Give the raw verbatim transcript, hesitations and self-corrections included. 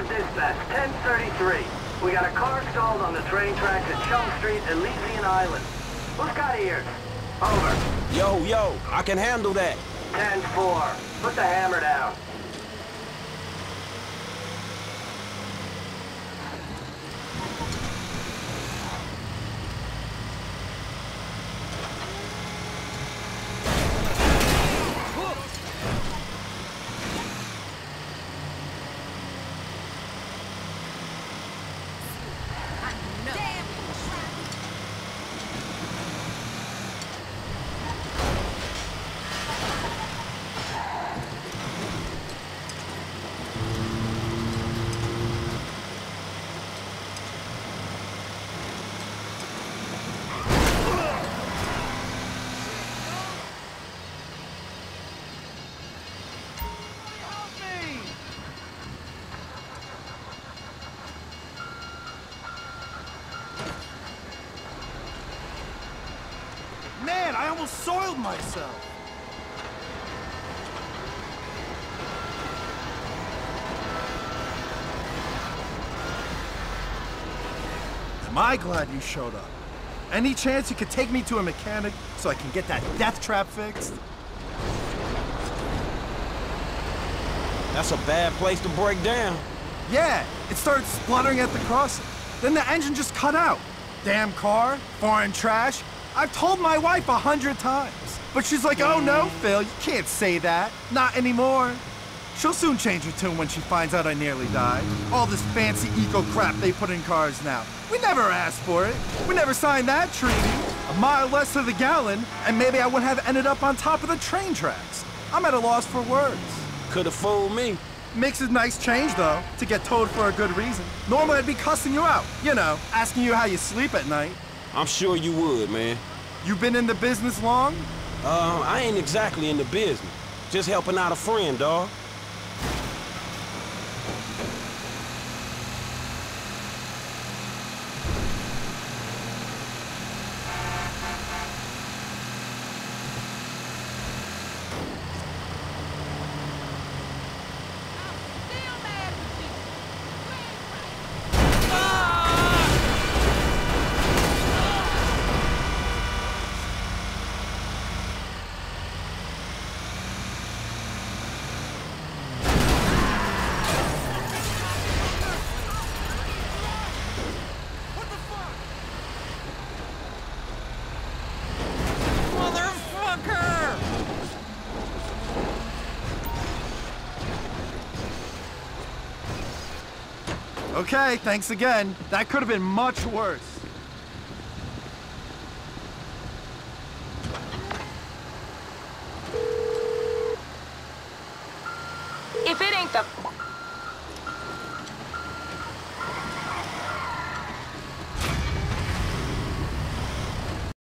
is dispatch, ten thirty-three. We got a car stalled on the train tracks at Chum Street, Elysian Island. Who's got ears? Over. Yo, yo, I can handle that. ten four. Put the hammer down. I almost soiled myself. Am I glad you showed up? Any chance you could take me to a mechanic so I can get that death trap fixed? That's a bad place to break down. Yeah, it started spluttering at the crossing. Then the engine just cut out. Damn car, foreign trash. I've told my wife a hundred times, but she's like, oh no, Phil, you can't say that. Not anymore. She'll soon change her tune when she finds out I nearly died. All this fancy eco crap they put in cars now. We never asked for it. We never signed that treaty. A mile less to the gallon, and maybe I would have ended up on top of the train tracks. I'm at a loss for words. Could have fooled me. Makes a nice change, though, to get towed for a good reason. Normally I'd be cussing you out, you know, asking you how you sleep at night. I'm sure you would, man. You been in the business long? Uh, I ain't exactly in the business. Just helping out a friend, dawg. Okay, thanks again. That could have been much worse. If it ain't the...